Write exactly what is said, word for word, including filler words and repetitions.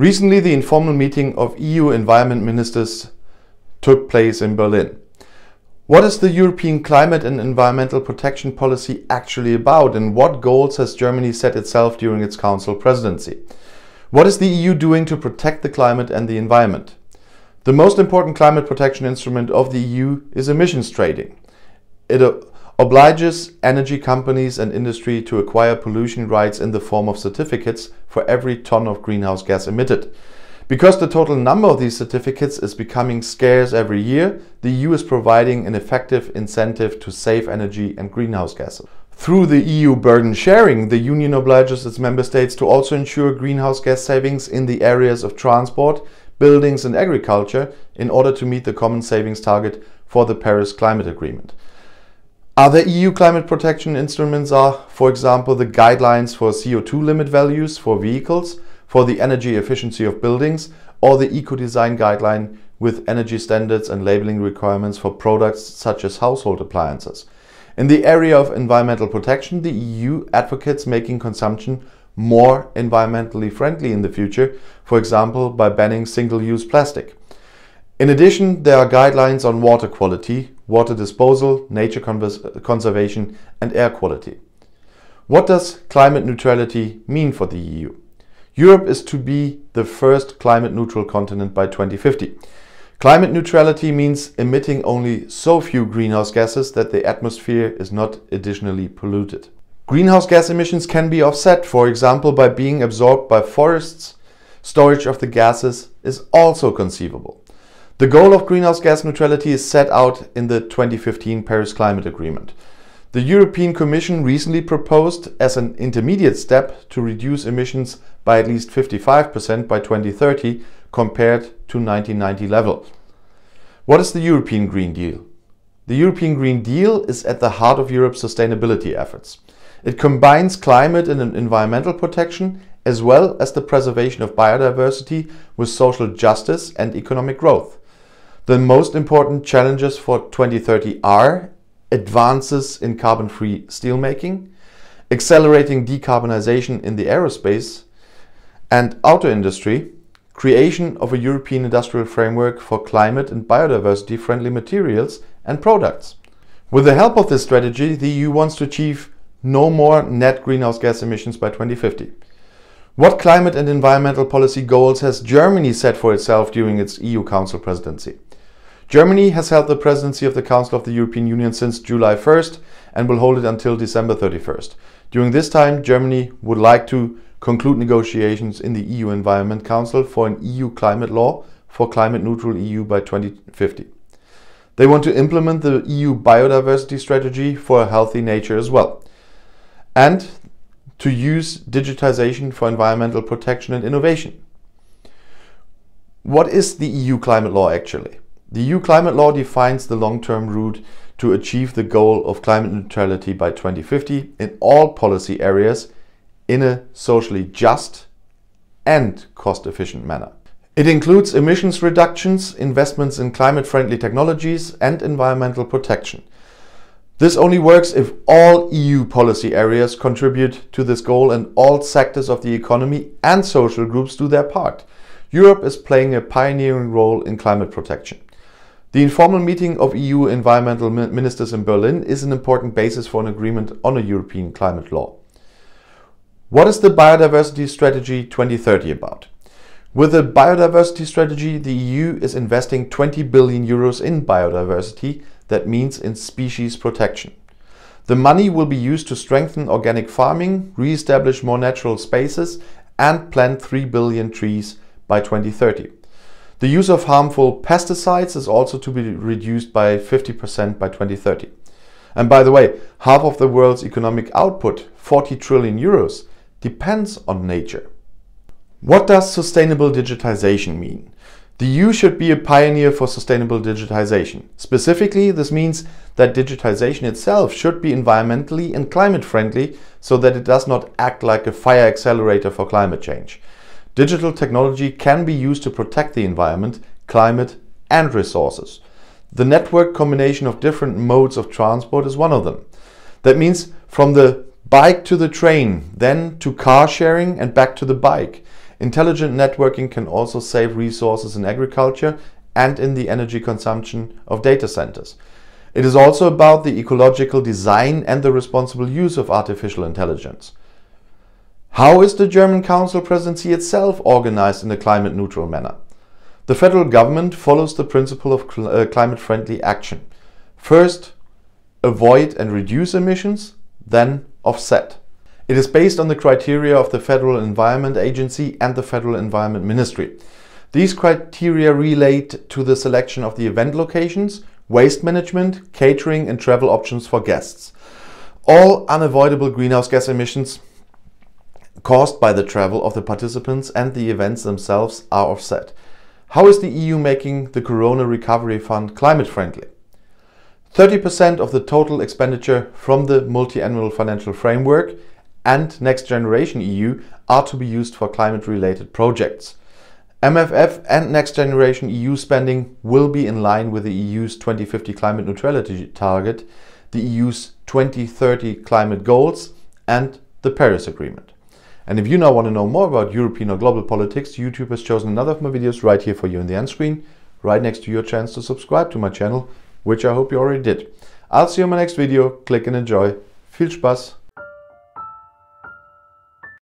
Recently, the informal meeting of E U environment ministers took place in Berlin. What is the European climate and environmental protection policy actually about, and what goals has Germany set itself during its Council presidency? What is the E U doing to protect the climate and the environment? The most important climate protection instrument of the E U is emissions trading. It obliges energy companies and industry to acquire pollution rights in the form of certificates for every ton of greenhouse gas emitted. Because the total number of these certificates is becoming scarce every year, the E U is providing an effective incentive to save energy and greenhouse gases. Through the E U burden sharing, the Union obliges its member states to also ensure greenhouse gas savings in the areas of transport, buildings and agriculture in order to meet the common savings target for the Paris Climate Agreement. Other E U climate protection instruments are, for example, the guidelines for C O two limit values for vehicles, for the energy efficiency of buildings, or the eco-design guideline with energy standards and labeling requirements for products such as household appliances. In the area of environmental protection, the E U advocates making consumption more environmentally friendly in the future, for example, by banning single-use plastic. In addition, there are guidelines on water quality, water disposal, nature conservation and air quality. What does climate neutrality mean for the E U? Europe is to be the first climate neutral continent by twenty fifty. Climate neutrality means emitting only so few greenhouse gases that the atmosphere is not additionally polluted. Greenhouse gas emissions can be offset, for example, by being absorbed by forests. Storage of the gases is also conceivable. The goal of greenhouse gas neutrality is set out in the twenty fifteen Paris Climate Agreement. The European Commission recently proposed as an intermediate step to reduce emissions by at least fifty-five percent by twenty thirty compared to nineteen ninety level. What is the European Green Deal? The European Green Deal is at the heart of Europe's sustainability efforts. It combines climate and environmental protection as well as the preservation of biodiversity with social justice and economic growth. The most important challenges for twenty thirty are advances in carbon-free steelmaking, accelerating decarbonization in the aerospace and auto industry, creation of a European industrial framework for climate and biodiversity-friendly materials and products. With the help of this strategy, the E U wants to achieve no more net greenhouse gas emissions by twenty fifty. What climate and environmental policy goals has Germany set for itself during its E U Council presidency? Germany has held the presidency of the Council of the European Union since July first and will hold it until December thirty-first. During this time, Germany would like to conclude negotiations in the E U Environment Council for an E U climate law for climate neutral E U by twenty fifty. They want to implement the E U biodiversity strategy for a healthy nature as well, and to use digitization for environmental protection and innovation. What is the E U climate law actually? The E U climate law defines the long-term route to achieve the goal of climate neutrality by twenty fifty in all policy areas in a socially just and cost-efficient manner. It includes emissions reductions, investments in climate-friendly technologies and environmental protection. This only works if all E U policy areas contribute to this goal and all sectors of the economy and social groups do their part. Europe is playing a pioneering role in climate protection. The informal meeting of E U environmental ministers in Berlin is an important basis for an agreement on a European climate law. What is the Biodiversity Strategy twenty thirty about? With the biodiversity strategy, the E U is investing twenty billion euros in biodiversity. That means in species protection. The money will be used to strengthen organic farming, re-establish more natural spaces and plant three billion trees by twenty thirty. The use of harmful pesticides is also to be reduced by fifty percent by twenty thirty. And by the way, half of the world's economic output, forty trillion euros, depends on nature. What does sustainable digitization mean? The E U should be a pioneer for sustainable digitization. Specifically, this means that digitization itself should be environmentally and climate friendly so that it does not act like a fire accelerator for climate change. Digital technology can be used to protect the environment, climate and resources. The network combination of different modes of transport is one of them. That means from the bike to the train, then to car sharing and back to the bike. Intelligent networking can also save resources in agriculture and in the energy consumption of data centers. It is also about the ecological design and the responsible use of artificial intelligence. How is the German Council presidency itself organized in a climate neutral manner? The federal government follows the principle of cl- uh, climate friendly action. First, avoid and reduce emissions, then offset. It is based on the criteria of the Federal Environment Agency and the Federal Environment Ministry. These criteria relate to the selection of the event locations, waste management, catering and travel options for guests. All unavoidable greenhouse gas emissions caused by the travel of the participants and the events themselves are offset. How is the E U making the Corona Recovery Fund climate friendly? thirty percent of the total expenditure from the Multiannual Financial Framework and Next Generation E U are to be used for climate related projects. M F F and Next Generation E U spending will be in line with the E U's twenty fifty climate neutrality target, the E U's twenty thirty climate goals and the Paris Agreement. And if you now want to know more about European or global politics, YouTube has chosen another of my videos right here for you in the end screen, right next to your chance to subscribe to my channel, which I hope you already did. I'll see you in my next video. Click and enjoy. Viel Spaß!